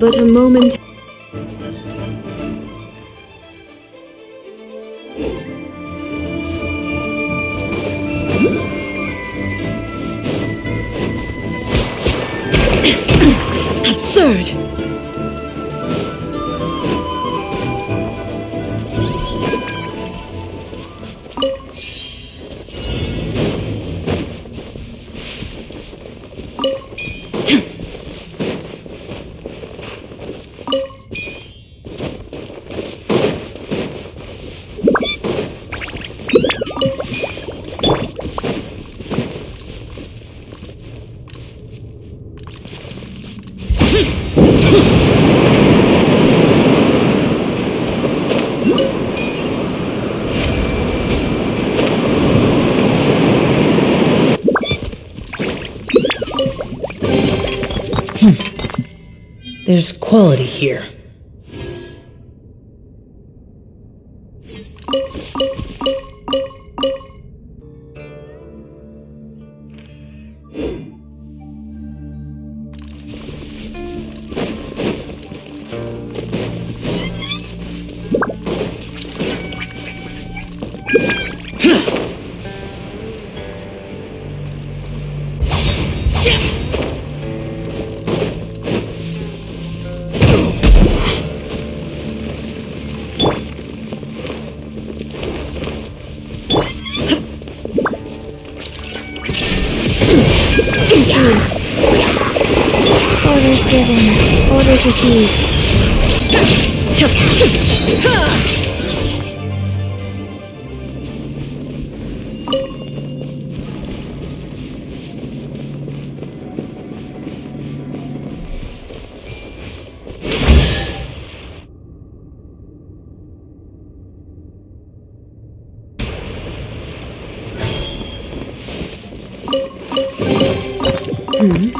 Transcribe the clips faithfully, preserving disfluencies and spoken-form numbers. But a moment. Absurd! There's quality here. Orders given. Orders received. Hmm.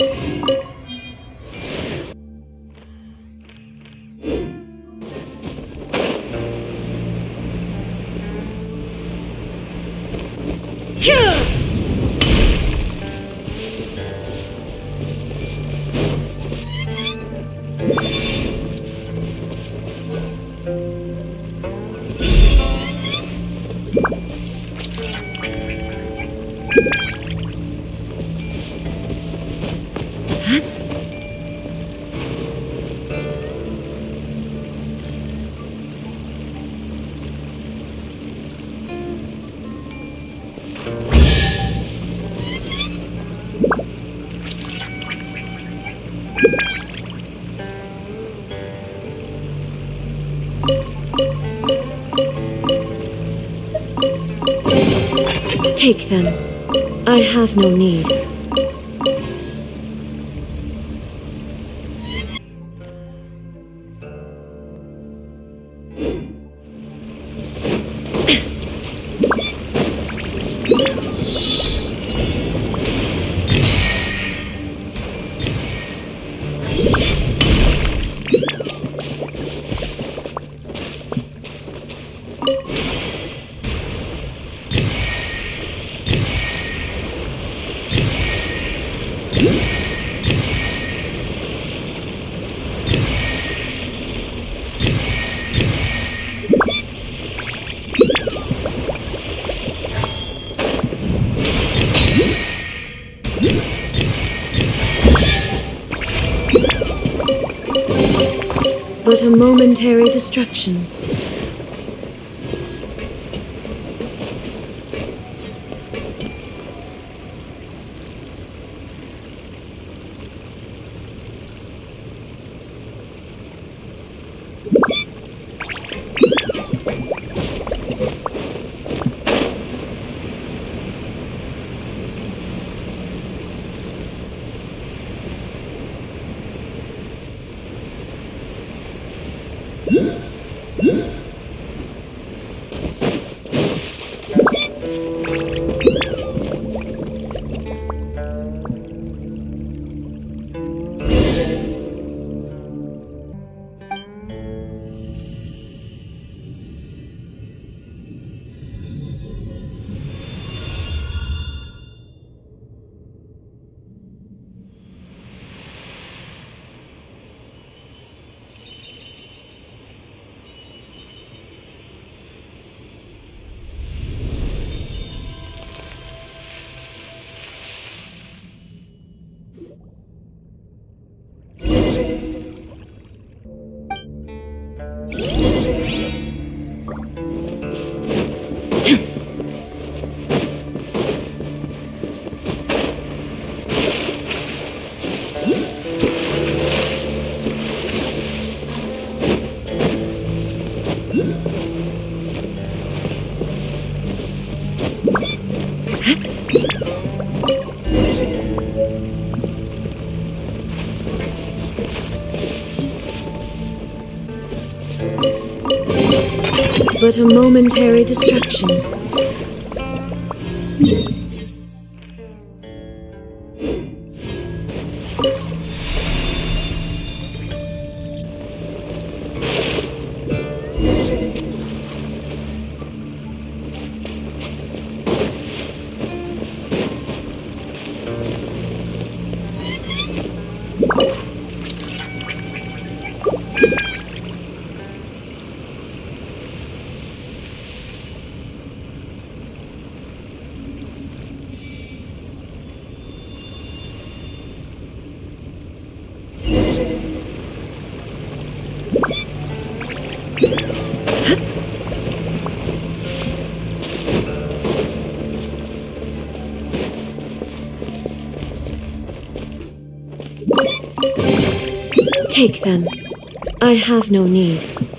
Take them. I have no need. But a momentary distraction. But a momentary distraction. Take them. I have no need.